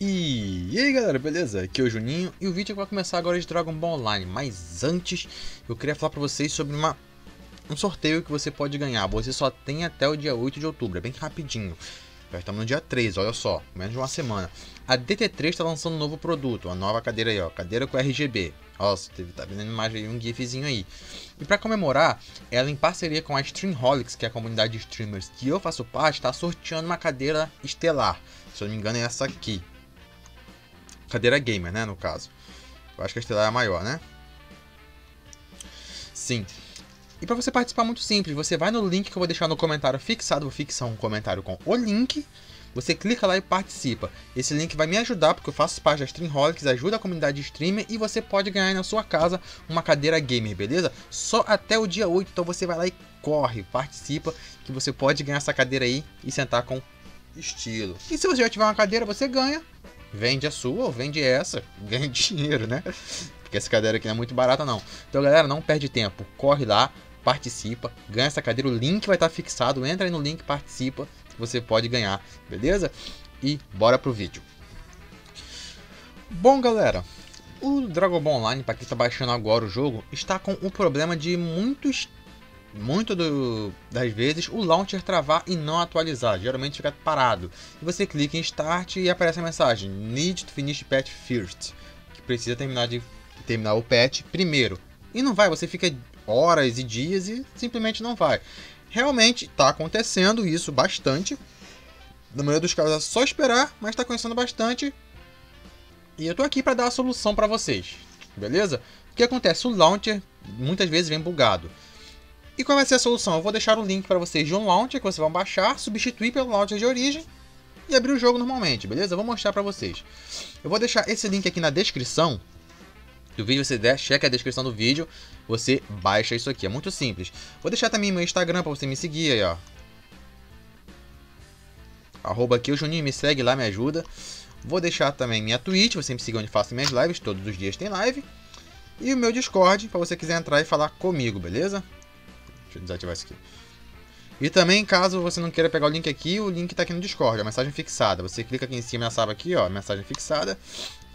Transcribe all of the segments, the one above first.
E aí galera, beleza? Aqui é o Juninho e o vídeo vai começar agora de Dragon Ball Online. Mas antes, eu queria falar pra vocês sobre um sorteio que você pode ganhar. Você só tem até o dia 8 de outubro, é bem rapidinho. Já estamos no dia 13, olha só, menos de uma semana. A DT3 está lançando um novo produto, uma nova cadeira aí, ó, cadeira com RGB. Nossa, tá vendo a imagem aí, um gifzinho aí. E para comemorar, ela em parceria com a StreamHolics, que é a comunidade de streamers que eu faço parte, está sorteando uma cadeira estelar. Se eu não me engano é essa aqui. Cadeira gamer, né, no caso. Eu acho que a estelar é a maior, né? Sim. E para você participar, muito simples, você vai no link que eu vou deixar no comentário fixado, vou fixar um comentário com o link, você clica lá e participa. Esse link vai me ajudar, porque eu faço parte da StreamHolics, ajuda a comunidade de streamer, e você pode ganhar aí na sua casa uma cadeira gamer, beleza? Só até o dia 8, então você vai lá e corre, participa, que você pode ganhar essa cadeira aí e sentar com estilo. E se você já tiver uma cadeira, você ganha, vende a sua ou vende essa, ganha dinheiro, né? Porque essa cadeira aqui não é muito barata não. Então galera, não perde tempo, corre lá, participa, ganha essa cadeira, o link vai estar fixado, entra aí no link, participa, você pode ganhar, beleza? E bora pro vídeo. Bom galera, o Dragon Ball Online, para quem está baixando agora o jogo, está com um problema de muitas das vezes o launcher travar e não atualizar, geralmente fica parado. E você clica em Start e aparece a mensagem Need to finish patch first, que precisa terminar o patch primeiro. E não vai, você fica horas e dias e simplesmente não vai. Realmente está acontecendo isso bastante. Na maioria dos casos é só esperar, mas está acontecendo bastante. E eu estou aqui para dar a solução para vocês, beleza? O que acontece? O launcher muitas vezes vem bugado. E qual vai ser a solução? Eu vou deixar o link para vocês de um launcher que vocês vão baixar, substituir pelo launcher de origem e abrir o jogo normalmente, beleza? Eu vou mostrar para vocês. Eu vou deixar esse link aqui na descrição do vídeo, você der, checa a descrição do vídeo, você baixa isso aqui, é muito simples. Vou deixar também meu Instagram para você me seguir aí, ó. Arroba aqui o Juninho, me segue lá, me ajuda. Vou deixar também minha Twitch, você me segue onde faço minhas lives, todos os dias tem live. E o meu Discord, para você quiser entrar e falar comigo, beleza? Deixa eu desativar isso aqui. E também, caso você não queira pegar o link tá aqui no Discord, a mensagem fixada. Você clica aqui em cima nessa aba aqui, ó, mensagem fixada,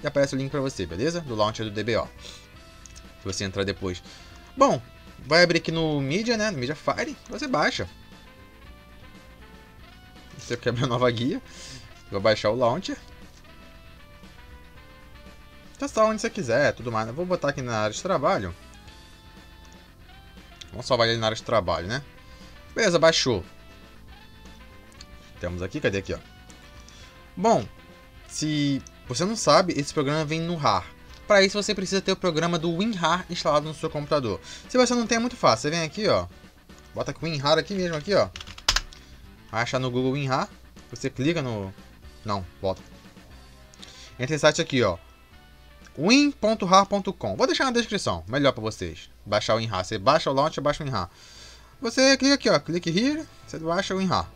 e aparece o link pra você, beleza? Do launcher do DBO, se você entrar depois. Bom, vai abrir aqui no Media, né, no MediaFire, você baixa. Você quer abrir a nova guia, vai baixar o launcher. Testar onde você quiser, tudo mais. Eu vou botar aqui na área de trabalho. Vamos salvar ele na área de trabalho, né? Beleza, baixou. Temos aqui, cadê aqui, ó. Bom, se você não sabe, esse programa vem no RAR. Para isso você precisa ter o programa do WinRAR instalado no seu computador. Se você não tem, é muito fácil, você vem aqui, ó. Bota com WinRAR aqui mesmo, aqui, ó. Vai achar no Google WinRAR. Você clica no... Não, bota. Entra esse site aqui, ó. win.rar.com. Vou deixar na descrição, melhor para vocês. Baixar o WinRAR, você baixa o launcher, baixa o WinRAR. Você clica aqui, ó, clique here, você baixa o WinRAR.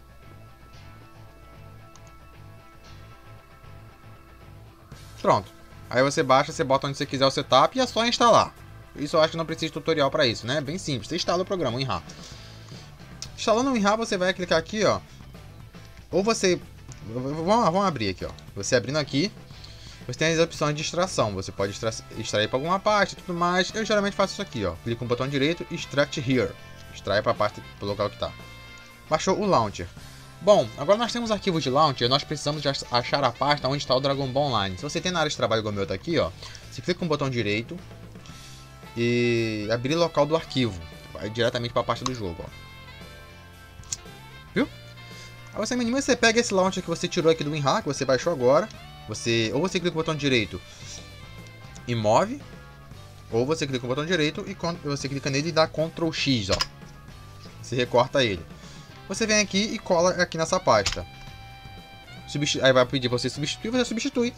Pronto. Aí você baixa, você bota onde você quiser o setup e é só instalar. Isso eu acho que não precisa de tutorial para isso, né? Bem simples, você instala o programa WinRAR. Instalando o WinRAR, você vai clicar aqui, ó. Ou você... Vamos abrir aqui, ó. Você abrindo aqui, você tem as opções de extração. Você pode extrair para alguma parte e tudo mais. Eu geralmente faço isso aqui, ó. Clico no botão direito, Extract here. Extrai para a parte do local que está. Baixou o launcher. Bom, agora nós temos arquivos de launcher. Nós precisamos de achar a pasta onde está o Dragon Ball Online. Se você tem na área de trabalho igual o meu, tá aqui, ó. Você clica com o botão direito e abrir local do arquivo. Vai diretamente para a pasta do jogo, ó. Viu? Aí você minima, você pega esse launcher que você tirou aqui do WinRAR, que você baixou agora. Ou você clica com o botão direito e move, ou você clica com o botão direito e você clica nele e dá Ctrl X, ó. Você recorta ele. Você vem aqui e cola aqui nessa pasta. Aí vai pedir você substituir, você substitui.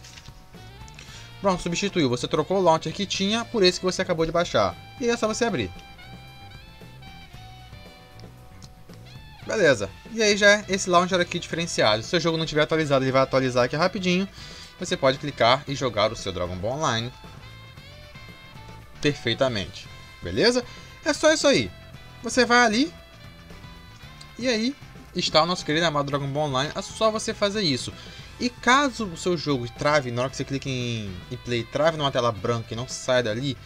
Pronto, substituiu. Você trocou o launcher que tinha por esse que você acabou de baixar. E aí é só você abrir. Beleza. E aí já é esse launcher aqui diferenciado. Se o seu jogo não estiver atualizado, ele vai atualizar aqui rapidinho. Você pode clicar e jogar o seu Dragon Ball Online perfeitamente. Beleza? É só isso aí. Você vai ali e aí está o nosso querido amado Dragon Ball Online. É só você fazer isso. E caso o seu jogo trave, na hora que você clica em play, trave numa tela branca e não sai dali,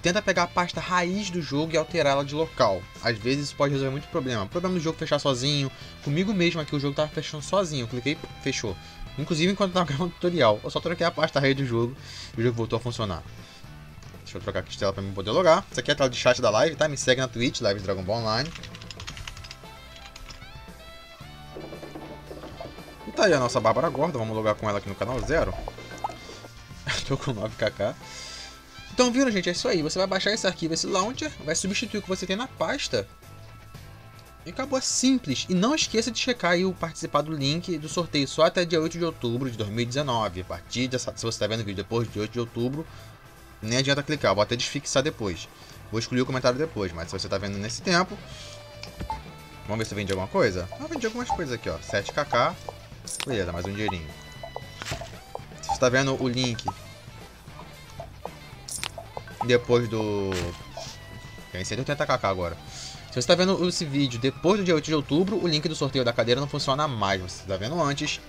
tenta pegar a pasta raiz do jogo e alterá-la de local. Às vezes isso pode resolver muito problema. O problema do jogo fechar sozinho. Comigo mesmo aqui o jogo tava fechando sozinho. Eu cliquei, fechou. Inclusive enquanto eu tava gravando o tutorial, eu só troquei a pasta raiz do jogo e o jogo voltou a funcionar. Deixa eu trocar aqui a tela pra mim poder logar. Isso aqui é a tela de chat da live, tá? Me segue na Twitch, live de Dragon Ball Online. E tá aí a nossa Bárbara Gorda, vamos logar com ela aqui no canal 0. Tô com 9kk. Então viram, gente, é isso aí. Você vai baixar esse arquivo, esse launcher, vai substituir o que você tem na pasta. E acabou, é simples. E não esqueça de checar aí o participar do link do sorteio só até dia 8 de outubro de 2019. A partir dessa, se você tá vendo o vídeo depois de 8 de outubro, nem adianta clicar, vou até desfixar depois. Vou excluir o comentário depois, mas se você tá vendo nesse tempo... Vamos ver se eu vendi alguma coisa? Ah, vendi algumas coisas aqui, ó. 7kk. Beleza, mais um dinheirinho. Se você tá vendo o link... Depois do... Tem 180kk agora. Se você tá vendo esse vídeo depois do dia 8 de outubro, o link do sorteio da cadeira não funciona mais. Você tá vendo antes,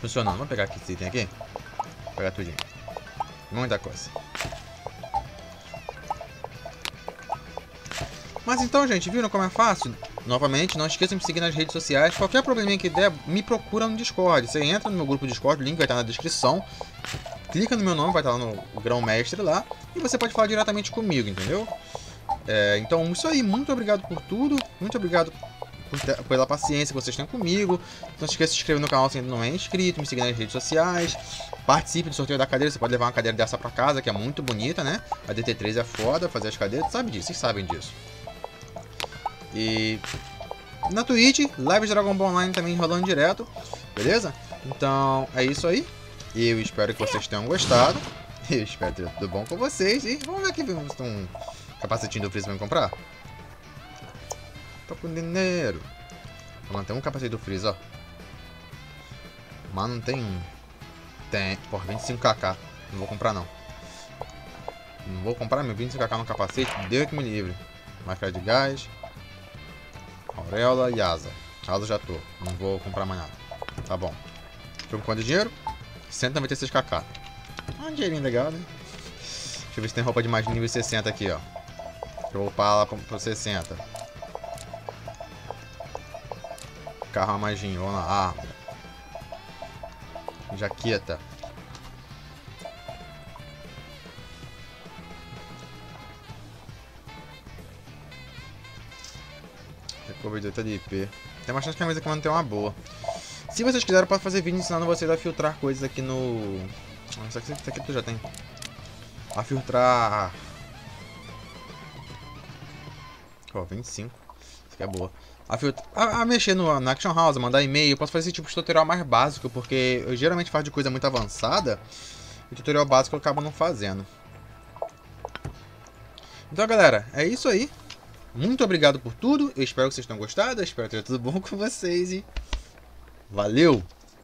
funcionando. Vamos pegar aqui esse item aqui. Vou pegar tudinho. Muita coisa. Mas então, gente, viram como é fácil? Novamente, não esqueçam de me seguir nas redes sociais. Qualquer probleminha que der, me procura no Discord. Você entra no meu grupo Discord, o link vai estar na descrição. Clica no meu nome, vai estar lá no Grão Mestre lá. E você pode falar diretamente comigo, entendeu? É, então, isso aí. Muito obrigado por tudo. Muito obrigado pela paciência que vocês têm comigo. Não se esqueça de se inscrever no canal se ainda não é inscrito. Me seguir nas redes sociais. Participe do sorteio da cadeira. Você pode levar uma cadeira dessa pra casa, que é muito bonita, né? A DT3 é foda, fazer as cadeiras. Sabe disso, vocês sabem disso. E... na Twitch, live de Dragon Ball Online também rolando direto. Beleza? Então, é isso aí. Eu espero que vocês tenham gostado. Eu espero ter tudo bom com vocês. E vamos ver aqui um capacetinho do Freeza pra me comprar. Tô com dinheiro. Mano, tem um capacete do Freeza, ó. Mano, não tem um. Tem. Porra, 25kk. Não vou comprar, não. Não vou comprar meu 25kk no capacete. Deus que me livre. Máscara de gás. Auréola e asa. Asa já tô. Não vou comprar mais nada. Tá bom. Tô com quanto de dinheiro? 196kk. Um dinheirinho legal, né? Deixa eu ver se tem roupa de mais nível 60 aqui, ó. Deixa eu upar lá pro 60. Carro armadinho, vamos lá. Arma. Jaqueta. Cobertura de IP. Tem bastante camisa que mantém uma boa. Se vocês quiserem, eu posso fazer vídeo ensinando vocês a filtrar coisas aqui no... Isso aqui tu já tem. A filtrar... Ó, 25. Isso aqui é boa. A filtrar... A mexer no Action House, mandar e-mail. Eu posso fazer esse tipo de tutorial mais básico, porque eu geralmente faço de coisa muito avançada. E tutorial básico eu acabo não fazendo. Então, galera, é isso aí. Muito obrigado por tudo. Eu espero que vocês tenham gostado. Eu espero que tenha tudo bom com vocês e... Valeu!